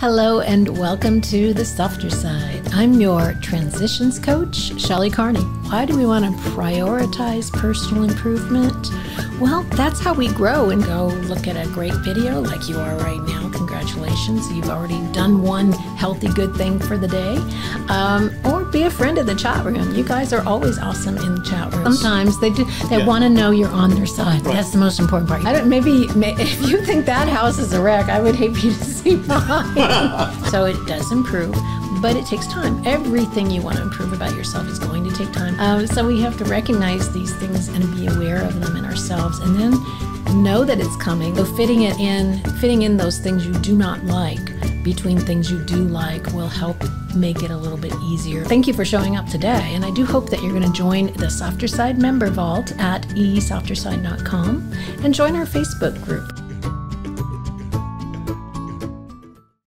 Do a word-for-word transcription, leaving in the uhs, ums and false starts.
Hello and welcome to The Softer Side. I'm your transitions coach, Shelley Carney. Why do we want to prioritize personal improvement? Well, that's how we grow and go look at a great video like you are right now. Congratulations, you've already done one healthy good thing for the day. Um, or be a friend of the chat room. You guys are always awesome in the chat room. Sometimes they do. They yeah. want to know you're on their side. Right. That's the most important part. I don't, maybe may, if you think that house is a wreck, I would hate for you to see mine. So it does improve, but it takes time. Everything you want to improve about yourself is going to take time. Uh, so we have to recognize these things and be aware of them in ourselves, and then know that it's coming. So fitting it in, fitting in those things you do not like between things you do like will help make it a little bit easier. Thank you for showing up today, and I do hope that you're going to join the Softer Side Member Vault at e softer side dot com and join our Facebook group.